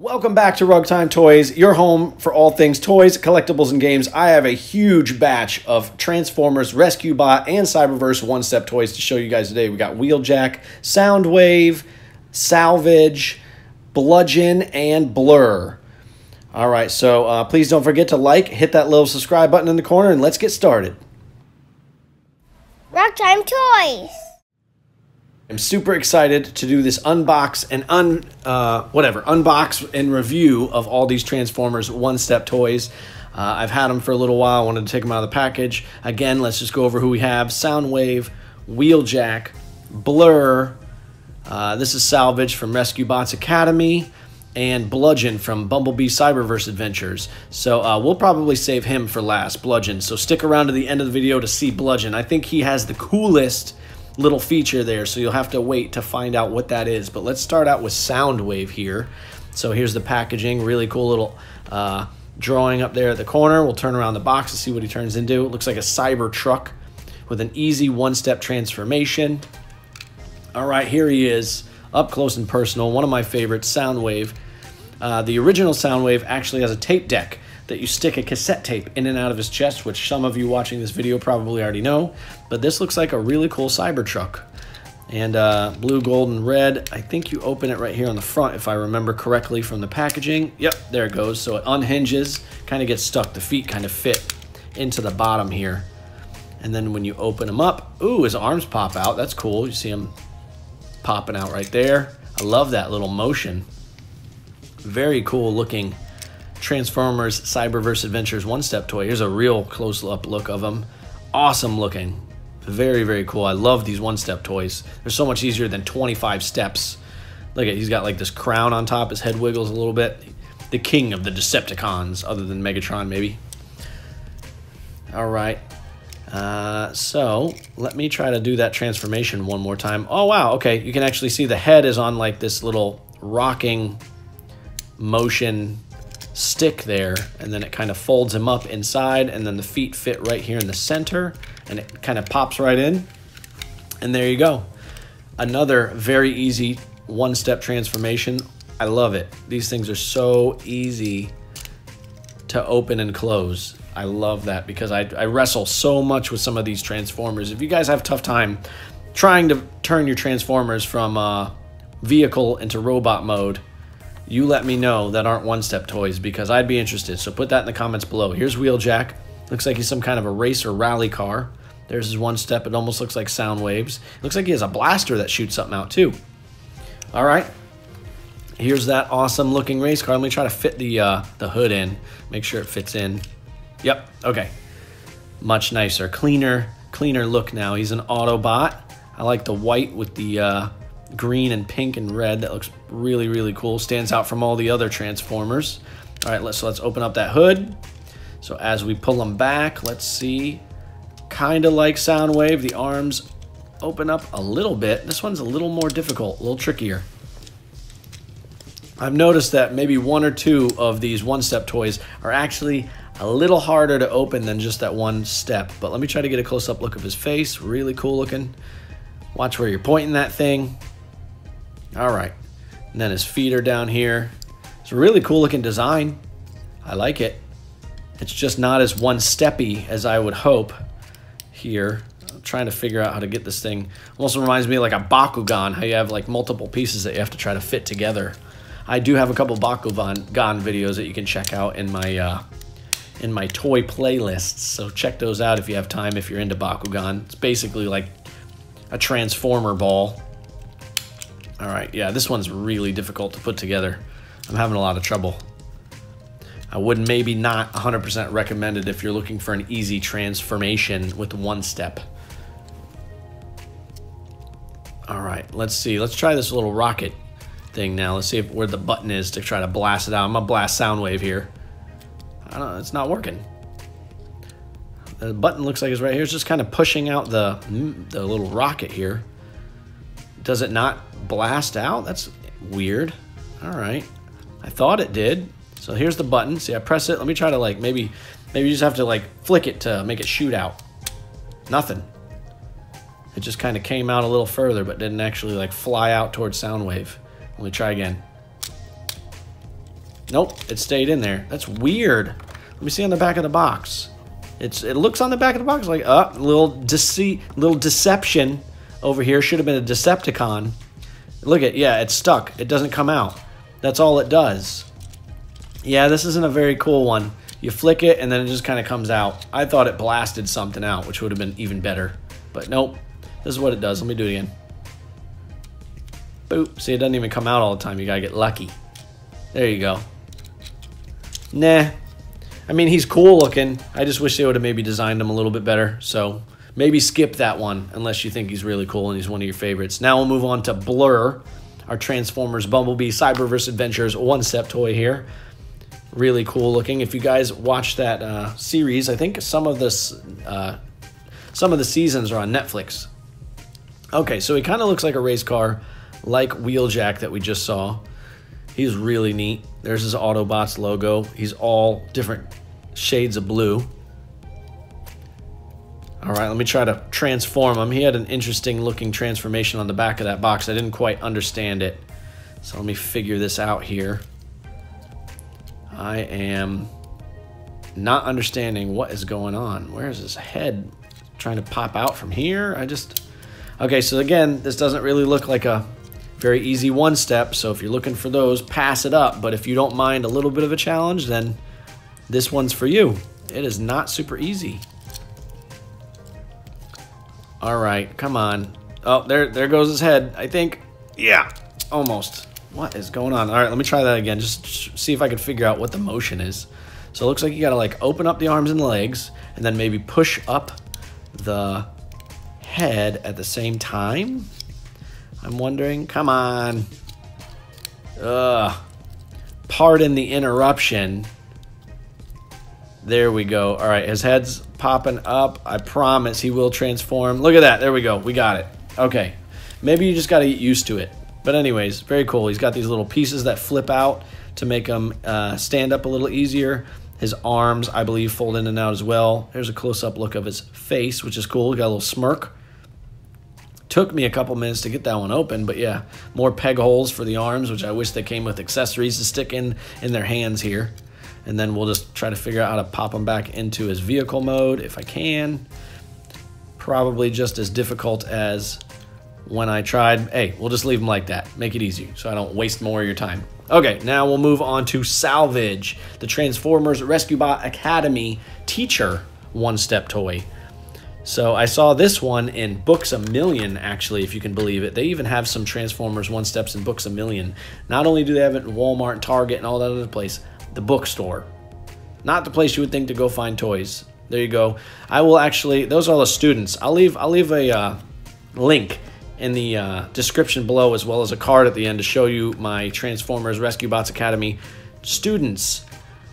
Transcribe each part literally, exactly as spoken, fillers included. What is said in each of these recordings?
Welcome back to Rug Time Toys, your home for all things toys, collectibles, and games. I have a huge batch of Transformers, Rescue Bot, and Cyberverse one-step toys to show you guys today. We got Wheeljack, Soundwave, Salvage, Bludgeon, and Blur. All right, so uh, please don't forget to like, hit that little subscribe button in the corner, and let's get started. Rug Time Toys! I'm super excited to do this unbox and un uh, whatever unbox and review of all these Transformers one-step toys. Uh, I've had them for a little while. I wanted to take them out of the package. Again, let's just go over who we have: Soundwave, Wheeljack, Blur. Uh, this is Salvage from Rescue Bots Academy, and Bludgeon from Bumblebee Cyberverse Adventures. So uh, we'll probably save him for last, Bludgeon. So stick around to the end of the video to see Bludgeon. I think he has the coolest little feature there, so you'll have to wait to find out what that is. But let's start out with Soundwave here. So here's the packaging, really cool little uh, drawing up there at the corner. We'll turn around the box and see what he turns into. It looks like a cyber truck with an easy one-step transformation. All right, here he is, up close and personal. One of my favorites, Soundwave. Uh, the original Soundwave actually has a tape deck that you stick a cassette tape in and out of his chest, which some of you watching this video probably already know, but this looks like a really cool Cybertruck. And uh, blue, gold, and red. I think you open it right here on the front, if I remember correctly from the packaging. Yep, there it goes. So it unhinges, kind of gets stuck. The feet kind of fit into the bottom here. And then when you open him up, ooh, his arms pop out. That's cool. You see him popping out right there. I love that little motion. Very cool looking Transformers Cyberverse Adventures one-step toy. Here's a real close-up look of them. Awesome looking. Very, very cool. I love these one-step toys. They're so much easier than twenty-five steps. Look at, he's got like this crown on top. His head wiggles a little bit. The king of the Decepticons, other than Megatron, maybe. All right. Uh, so let me try to do that transformation one more time. Oh, wow. Okay, you can actually see the head is on like this little rocking motion stick there, and then it kind of folds him up inside, and then the feet fit right here in the center, and it kind of pops right in, and there you go. Another very easy one-step transformation. I love it. These things are so easy to open and close. I love that because I, I wrestle so much with some of these Transformers. If you guys have a tough time trying to turn your Transformers from uh, vehicle into robot mode, you let me know that aren't one-step toys, because I'd be interested. So put that in the comments below. Here's Wheeljack. Looks like he's some kind of a race or rally car. There's his one step. It almost looks like sound waves. Looks like he has a blaster that shoots something out too. All right. Here's that awesome looking race car. Let me try to fit the, uh, the hood in. Make sure it fits in. Yep. Okay. Much nicer. Cleaner, cleaner look now. He's an Autobot. I like the white with the Uh, green and pink and red. That looks really, really cool. Stands out from all the other Transformers. All right, let's, so let's open up that hood. So as we pull them back, let's see. Kind of like Soundwave, the arms open up a little bit. This one's a little more difficult, a little trickier. I've noticed that maybe one or two of these one-step toys are actually a little harder to open than just that one step. But let me try to get a close-up look of his face. Really cool looking. Watch where you're pointing that thing. All right, and then his feet are down here. It's a really cool looking design. I like it. It's just not as one-steppy as I would hope here. I'm trying to figure out how to get this thing. Also reminds me of like a Bakugan, how you have like multiple pieces that you have to try to fit together. I do have a couple Bakugan videos that you can check out in my, uh, in my toy playlists, so check those out if you have time, if you're into Bakugan. It's basically like a transformer ball. All right, yeah, this one's really difficult to put together. I'm having a lot of trouble. I would maybe not one hundred percent recommend it if you're looking for an easy transformation with one step. All right, let's see. Let's try this little rocket thing now. Let's see if, where the button is to try to blast it out. I'm gonna blast Soundwave here. I don't know, it's not working. The button looks like it's right here. It's just kind of pushing out the, the little rocket here. Does it not blast out? That's weird. All right. I thought it did. So here's the button. See, I press it. Let me try to like, maybe, maybe you just have to like flick it to make it shoot out. Nothing. It just kind of came out a little further, but didn't actually like fly out towards Soundwave. Let me try again. Nope, it stayed in there. That's weird. Let me see on the back of the box. It's it looks on the back of the box like uh little dece little deception over here. Should have been a Decepticon. Look at yeah, it's stuck. It doesn't come out. That's all it does. Yeah, this isn't a very cool one. You flick it and then it just kind of comes out. I thought it blasted something out, which would have been even better. But nope. This is what it does. Let me do it again. Boop. See, it doesn't even come out all the time. You gotta get lucky. There you go. Nah. I mean, he's cool looking. I just wish they would have maybe designed him a little bit better. So maybe skip that one unless you think he's really cool and he's one of your favorites. Now we'll move on to Blur, our Transformers Bumblebee Cyberverse Adventures one-step toy here. Really cool looking. If you guys watch that uh, series, I think some of this, uh, some of the seasons are on Netflix. Okay, so he kind of looks like a race car, like Wheeljack that we just saw. He's really neat. There's his Autobots logo. He's all different shades of blue. All right, let me try to transform him. He had an interesting looking transformation on the back of that box. I didn't quite understand it. So let me figure this out here. I am not understanding what is going on. Where is his head trying to pop out from here? I just... Okay, so again, this doesn't really look like a very easy one step, so if you're looking for those, pass it up. But if you don't mind a little bit of a challenge, then this one's for you. It is not super easy. All right, come on. Oh, there, there goes his head, I think. Yeah, almost. What is going on? All right, let me try that again. Just see if I can figure out what the motion is. So it looks like you gotta like open up the arms and legs and then maybe push up the head at the same time? I'm wondering. Come on. Ugh. Pardon the interruption. There we go. All right, his head's popping up. I promise he will transform. Look at that. There we go. We got it. Okay. Maybe you just got to get used to it. But anyways, very cool. He's got these little pieces that flip out to make him uh, stand up a little easier. His arms, I believe, fold in and out as well. Here's a close-up look of his face, which is cool. He got a little smirk. Took me a couple minutes to get that one open, but yeah, more peg holes for the arms, which I wish they came with accessories to stick in in their hands here. And then we'll just try to figure out how to pop them back into his vehicle mode if I can. Probably just as difficult as when I tried. Hey, we'll just leave them like that. Make it easy so I don't waste more of your time. Okay, now we'll move on to Salvage, the Transformers Rescue Bot Academy teacher one-step toy. So I saw this one in Books a Million, actually, if you can believe it. They even have some Transformers one-steps in Books a Million. Not only do they have it in Walmart and Target and all that other place, the bookstore. Not the place you would think to go find toys. There you go. I will actually, those are all the students. I'll leave, I'll leave a uh, link in the uh, description below, as well as a card at the end to show you my Transformers Rescue Bots Academy students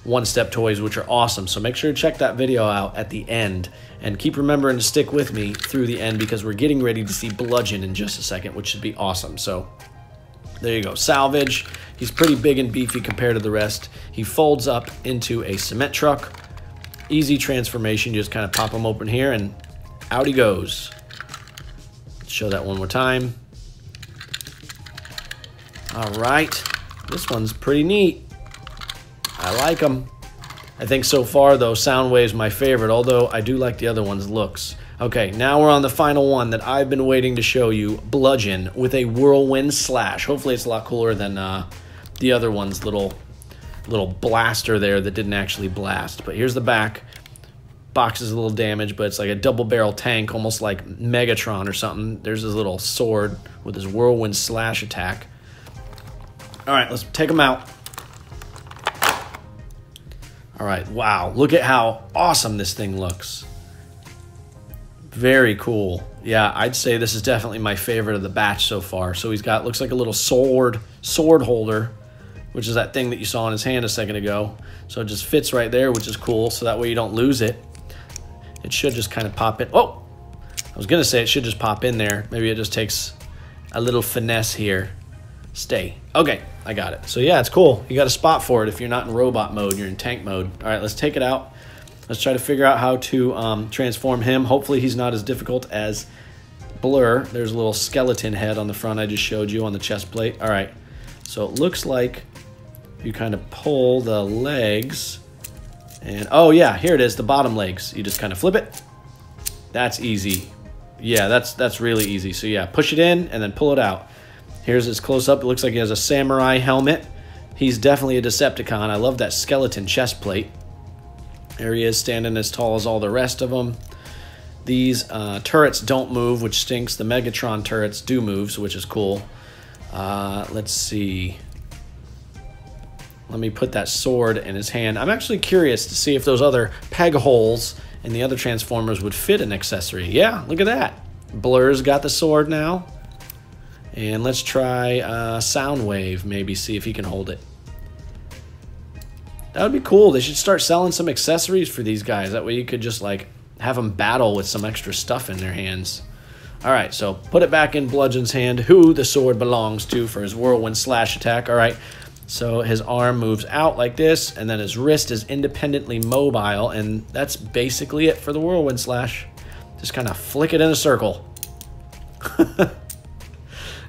one-step toys, which are awesome. So make sure to check that video out at the end. And keep remembering to stick with me through the end because we're getting ready to see Bludgeon in just a second, which should be awesome. So there you go. Salvage. He's pretty big and beefy compared to the rest. He folds up into a cement truck. Easy transformation. You just kind of pop him open here and out he goes. Show that one more time. All right. This one's pretty neat. I like them. I think so far, though, Soundwave's my favorite, although I do like the other one's looks. Okay, now we're on the final one that I've been waiting to show you, Bludgeon, with a whirlwind slash. Hopefully it's a lot cooler than uh, the other one's little, little blaster there that didn't actually blast. But here's the back. Box is a little damaged, but it's like a double-barrel tank, almost like Megatron or something. There's his little sword with his whirlwind slash attack. All right, let's take him out. All right, wow, look at how awesome this thing looks. Very cool. Yeah, I'd say this is definitely my favorite of the batch so far. So he's got, looks like a little sword, sword holder, which is that thing that you saw in his hand a second ago. So it just fits right there, which is cool, so that way you don't lose it. It should just kind of pop in. Oh, I was gonna say it should just pop in there. Maybe it just takes a little finesse here. Stay. Okay, I got it. So yeah, it's cool. You got a spot for it if you're not in robot mode, you're in tank mode. All right, let's take it out. Let's try to figure out how to um, transform him. Hopefully he's not as difficult as Blur. There's a little skeleton head on the front I just showed you on the chest plate. All right, so it looks like you kind of pull the legs and, oh yeah, here it is, the bottom legs. You just kind of flip it. That's easy. Yeah, that's that's really easy. So yeah, push it in and then pull it out. Here's his close-up. It looks like he has a samurai helmet. He's definitely a Decepticon. I love that skeleton chest plate. There he is, standing as tall as all the rest of them. These uh, turrets don't move, which stinks. The Megatron turrets do move, which is cool. Uh, let's see. Let me put that sword in his hand. I'm actually curious to see if those other peg holes and the other Transformers would fit an accessory. Yeah, look at that. Blur's got the sword now. And let's try uh, Soundwave, maybe see if he can hold it. That would be cool. They should start selling some accessories for these guys. That way you could just like have them battle with some extra stuff in their hands. All right, so put it back in Bludgeon's hand, who the sword belongs to, for his whirlwind slash attack. All right. So his arm moves out like this, and then his wrist is independently mobile, and that's basically it for the whirlwind slash. Just kind of flick it in a circle.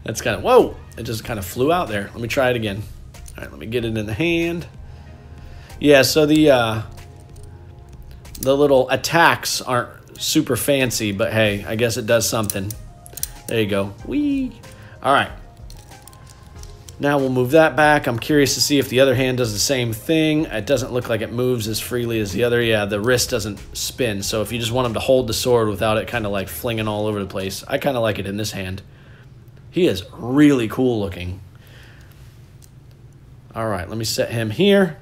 That's kind of, whoa, it just kind of flew out there. Let me try it again. All right, let me get it in the hand. Yeah, so the, uh, the little attacks aren't super fancy, but hey, I guess it does something. There you go. Whee! All right. Now we'll move that back. I'm curious to see if the other hand does the same thing. It doesn't look like it moves as freely as the other. Yeah, the wrist doesn't spin. So if you just want him to hold the sword without it kind of like flinging all over the place, I kind of like it in this hand. He is really cool looking. All right, let me set him here.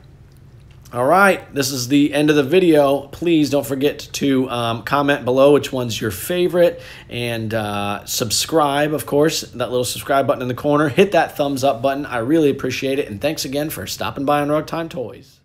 All right, this is the end of the video. Please don't forget to um, comment below which one's your favorite, and uh, subscribe, of course, that little subscribe button in the corner. Hit that thumbs up button. I really appreciate it, and thanks again for stopping by on Rug Time Toys.